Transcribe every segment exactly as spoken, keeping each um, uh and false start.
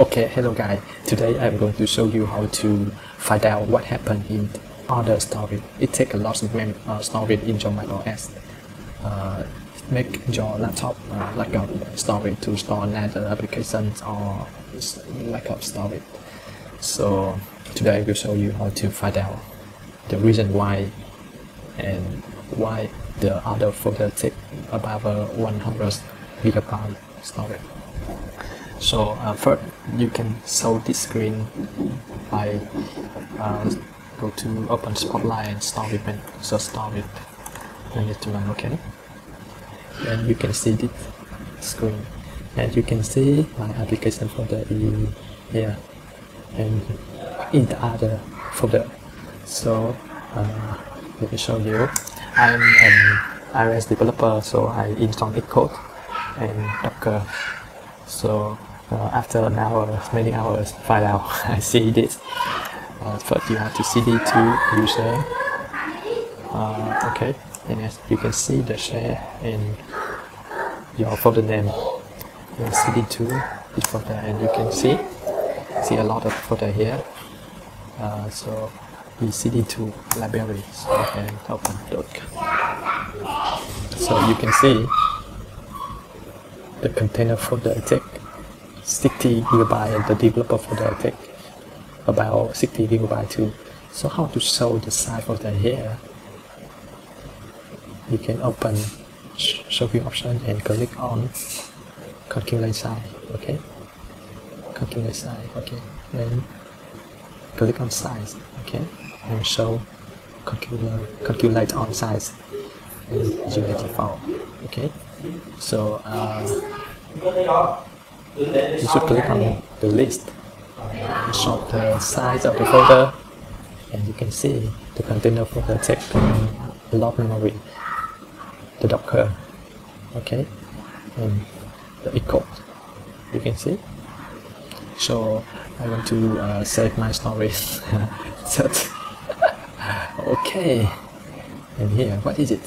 Okay, hello guys. Today I'm going to show you how to find out what happened in order storage. It takes a lot of memory uh, storage in your macOS. Uh, make your laptop uh, lack of storage to store another applications or lack of storage. So today I will show you how to find out the reason why and why the order folder takes above one hundred gigabyte storage. So uh, first, you can show this screen by uh, go to open Spotlight and store it, and so store it management, okay? And you can see this screen, and you can see my application folder in here and in the other folder. So uh, let me show you. I'm an iOS developer, so I install Xcode and Docker. So Uh, after an hour, many hours, find out I see this. Uh, first, you have to cd to user. Uh, okay, and as you can see the share in your folder name. And cd to this folder, and you can see see a lot of folder here. Uh, so we cd to library, so and open doc. So you can see the container folder attack. sixty gigabyte and the developer folder take about sixty gigabyte too. So how to show the size folder here? You can open show view option and click on calculate size. Okay, calculate size. Okay, then click on size. Okay, and show calculate calculate on size and zero point eight four. Okay, so uh, you should click on the list and show the size of the folder, and you can see the container folder takes a lot of memory, the Docker, okay, and the Xcode. You can see. So I want to uh, save my storage. Okay, and here, what is it?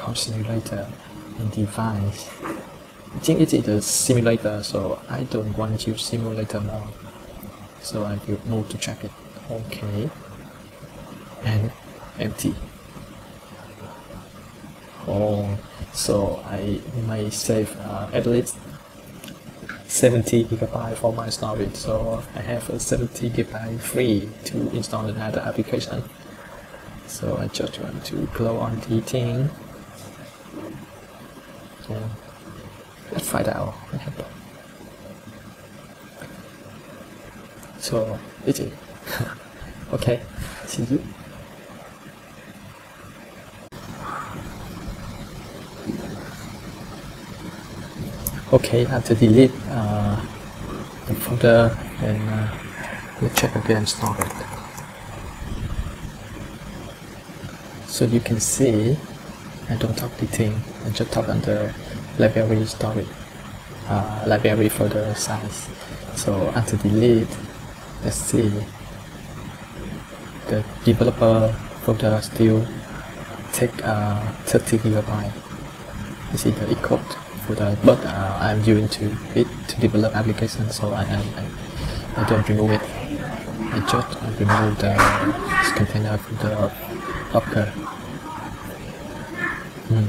Concentrator and device. I think it is a simulator, so I don't want to use simulator now. So I will move to check it. Okay. And empty. Oh, so I may save uh, at least seventy gigabyte for my storage. So I have a seventy gigabyte free to install another application. So I just want to close on the thing. Yeah. Let's find out what happened. So, it's it. Okay, see you. Okay, I have to delete uh, the folder and uh, we'll check again store it. So you can see I don't talk the thing, I just talk under library storage, uh, library folder size. So after delete, let's see, the developer folder still take uh, thirty gigabyte. You see the Xcode folder, but uh, I'm using to it to develop application, so I I, I I don't remove it. I just remove the container folder Docker. Hmm.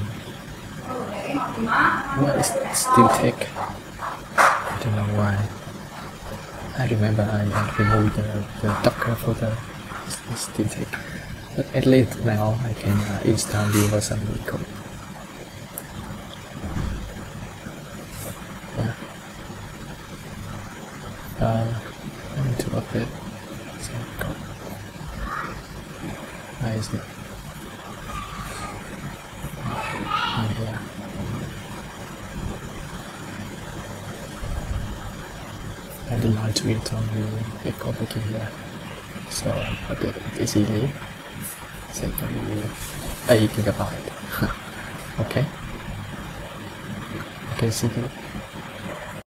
Why is it still take? I don't know why. I remember I removed the, the Docker folder. It still take. But at least now I can uh, install the version code. Yeah. Uh, I need to update. So code. Why is it? Oh, yeah. I don't like to install the Xcode again here, so I get it easily. Secondly, eight gigabyte. Okay. Okay, see you.